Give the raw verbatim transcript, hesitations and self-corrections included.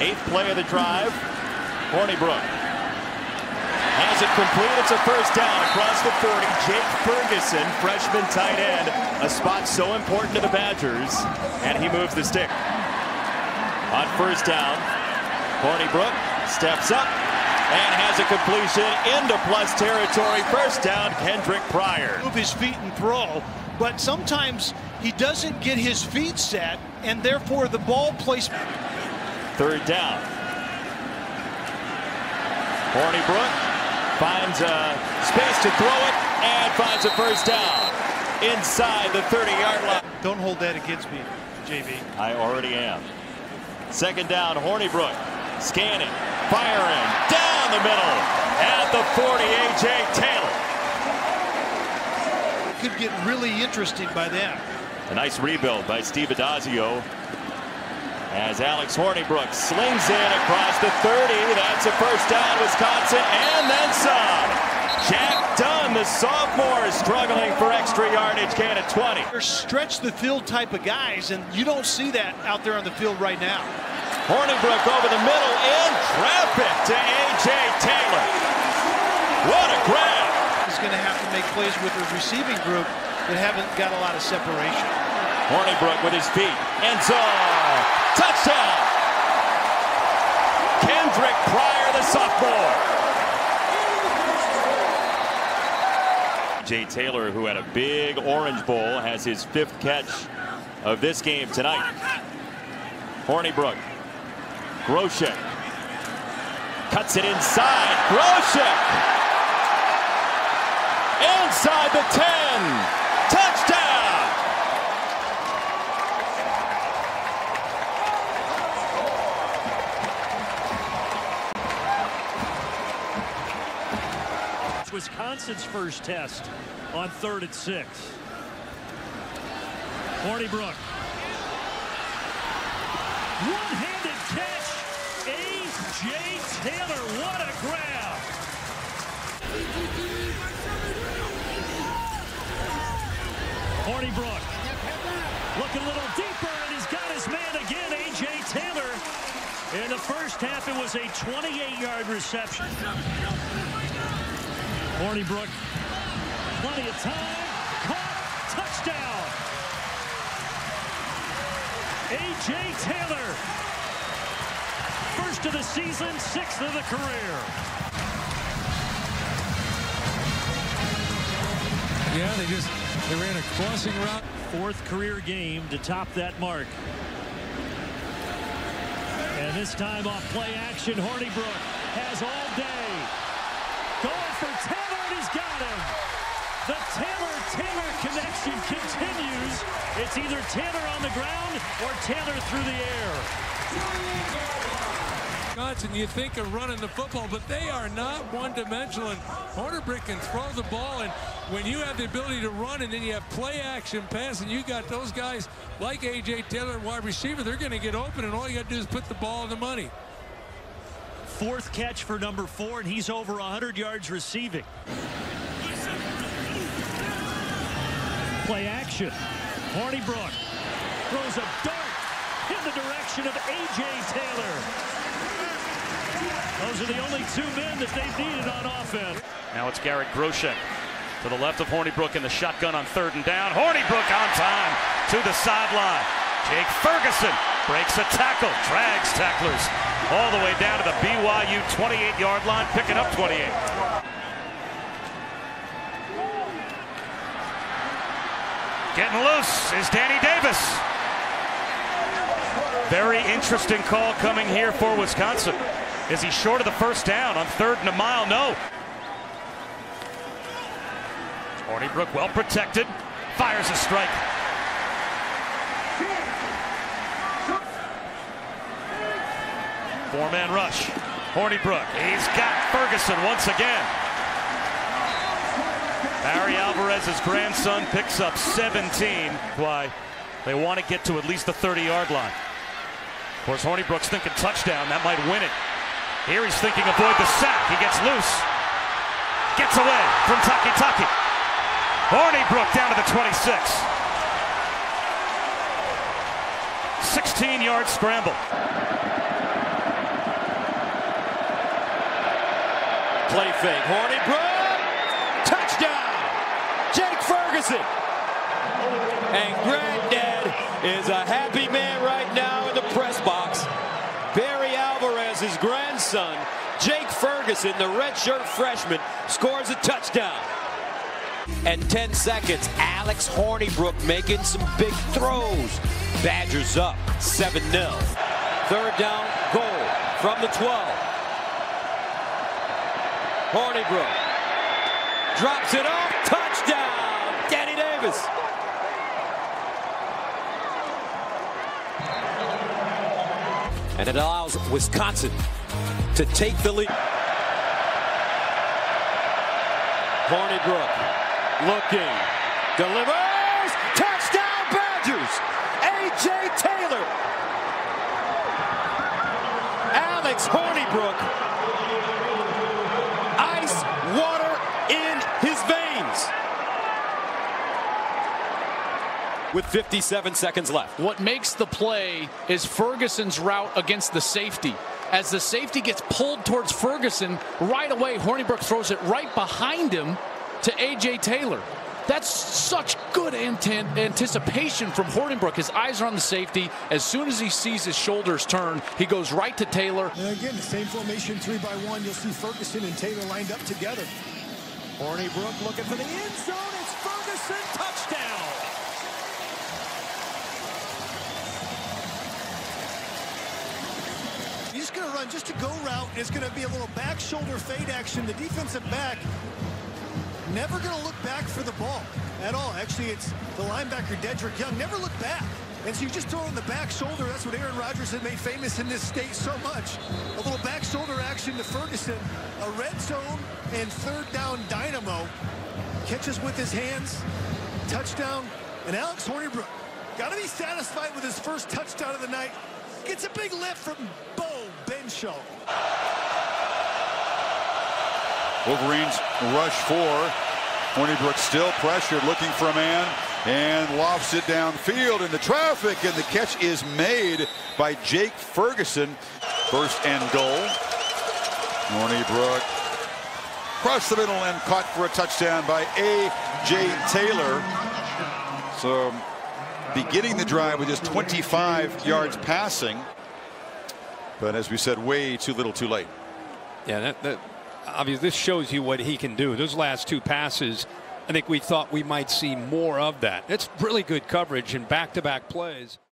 Eighth play of the drive. Hornibrook has it complete. It's a first down across the forty. Jake Ferguson, freshman tight end, a spot so important to the Badgers, and he moves the stick. On first down, Hornibrook steps up and has a completion into plus territory. First down, Kendrick Pryor. Move his feet and throw, but sometimes he doesn't get his feet set, and therefore the ball placement. Third down. Hornibrook finds a space to throw it and finds a first down inside the thirty-yard line. Don't hold that against me, J B. I already am. Second down, Hornibrook scanning, firing, down the middle at the forty, A J. Taylor. Could get really interesting by that. A nice rebuild by Steve Adazio as Alex Hornibrook slings in across the thirty. That's a first down, Wisconsin, and then some. Jack Dunn, the sophomore, is struggling for extra yardage, can at twenty. They're stretch the field type of guys, and you don't see that out there on the field right now. Hornibrook over the middle in traffic to A J. Taylor. What a grab! He's going to have to make plays with his receiving group that haven't got a lot of separation. Hornibrook with his feet. End zone. Touchdown! Kendrick Pryor, the sophomore. Jay Taylor, who had a big Orange Bowl, has his fifth catch of this game tonight. Hornibrook. Groshek cuts it inside. Groshek inside the ten. Touchdown. Wisconsin's first test on third and six. Hornibrook. One-handed catch, A J. Taylor, what a grab! Hornibrook, looking a little deeper, and he's got his man again, A J. Taylor. In the first half, it was a twenty-eight yard reception. Hornibrook, plenty of time, caught, touchdown! A J. Taylor, first of the season, sixth of the career. Yeah, they just they ran a crossing route. Fourth career game to top that mark. And this time off play action, Hornibrook has all day. Going for Taylor, and he's got him. The Taylor-Taylor connection continues. It's either Taylor on the ground or Taylor through the air. Wisconsin, you think of running the football, but they are not one-dimensional. And Hornibrook can throw the ball, and when you have the ability to run and then you have play action pass, and you got those guys like A J. Taylor, wide receiver, they're going to get open, and all you got to do is put the ball in the money. Fourth catch for number four, and he's over one hundred yards receiving. Play action. Hornibrook throws a dart in the direction of A J. Taylor. Those are the only two men that they've needed on offense. Now it's Garrick Groshek to the left of Hornibrook in the shotgun on third and down. Hornibrook on time to the sideline. Jake Ferguson breaks a tackle, drags tacklers all the way down to the B Y U twenty-eight yard line, picking up twenty-eight. Getting loose is Danny Davis. Very interesting call coming here for Wisconsin. Is he short of the first down on third and a mile? No. Hornibrook well protected. Fires a strike. Four-man rush. Hornibrook. He's got Ferguson once again. Barry Alvarez's grandson picks up seventeen. Why they want to get to at least the thirty yard line. Of course, Hornibrook's thinking touchdown. That might win it. Here he's thinking avoid the sack. He gets loose. Gets away from Takitaki. Hornibrook down to the twenty-six. sixteen yard scramble. Play fake. Hornibrook. Touchdown. Jake Ferguson. And Granddad is a happy man right now in the press box. Barry Alvarez's grandson, Jake Ferguson, the redshirt freshman, scores a touchdown. And ten seconds, Alex Hornibrook making some big throws. Badgers up seven nothing. Third down goal from the twelve. Hornibrook drops it off. Touchdown, Danny Davis. And it allows Wisconsin to take the lead. Hornibrook looking, delivers, touchdown Badgers, A J. Taylor. Alex Hornibrook, ice water in his veins. With fifty-seven seconds left. What makes the play is Ferguson's route against the safety. As the safety gets pulled towards Ferguson, right away Hornibrook throws it right behind him to A J. Taylor. That's such good anticipation from Hornibrook. His eyes are on the safety. As soon as he sees his shoulders turn, he goes right to Taylor. And again, the same formation, three by one. You'll see Ferguson and Taylor lined up together. Hornibrook looking for the end zone. It's Ferguson, touchdown. He's going to run just a go route. It's going to be a little back shoulder fade action. The defensive back never going to look back for the ball at all. Actually, it's the linebacker, Dedrick Young, never looked back. And so you just throw in the back shoulder. That's what Aaron Rodgers had made famous in this state so much. A little back shoulder action to Ferguson. A red zone and third down dynamo. Catches with his hands. Touchdown. And Alex Hornibrook got to be satisfied with his first touchdown of the night. Gets a big lift from Bo Benshaw. Wolverines rush four. Hornibrook still pressured, looking for a man, and lofts it downfield in the traffic, and the catch is made by Jake Ferguson. First and goal. Hornibrook crossed the middle and caught for a touchdown by A J. Taylor. So, beginning the drive with just twenty-five yards passing, but as we said, way too little too late. Yeah, that, that obviously this shows you what he can do. Those last two passes, I think we thought we might see more of that. It's really good coverage and back-to-back plays.